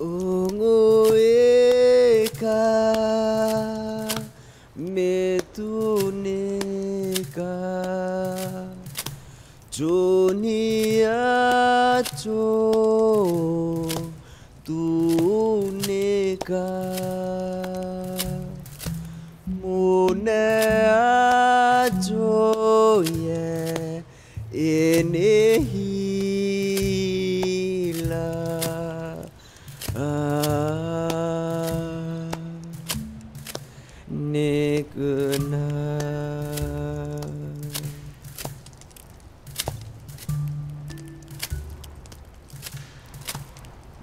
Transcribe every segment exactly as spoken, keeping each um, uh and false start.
Ungu eka metuneka Jonia cho tuneka Mone cho ye enehila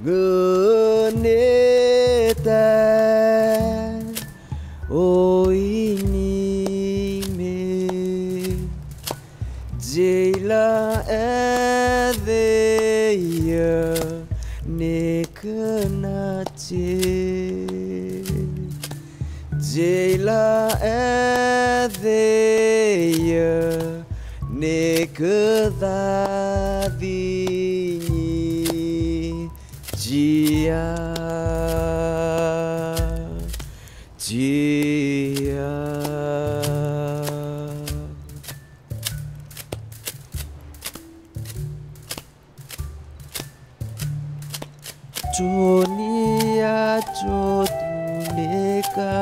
Geneta o ini me jela edeya nekenace jela edeya nekedadi Jia, Jia, Jonia Jotuneka,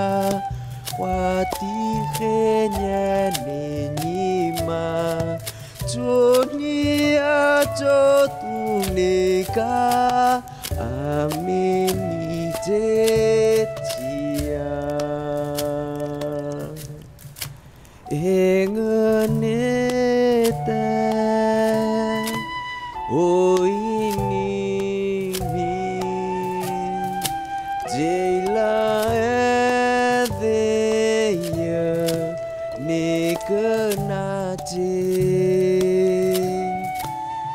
Watihenya Nenyima, Jonia Jotuneka. Ameni tetia engeneta o ini mi jela edeya nekenace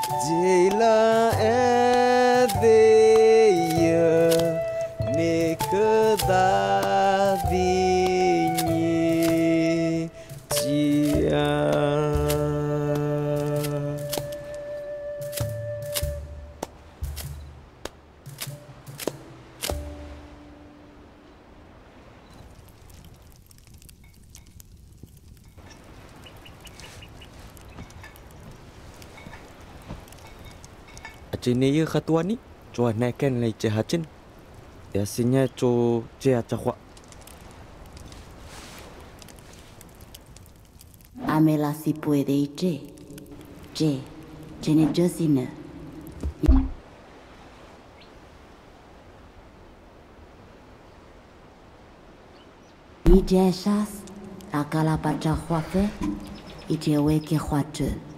jela edeya Vinyi Jia Acin ya khatua ni Cua naikkan lai cahacin Yasinya cu Jia cahwa Amela si puede y che, che, che ne josina. Ni jeshas, la cala pacha huafe, y che hueque huache.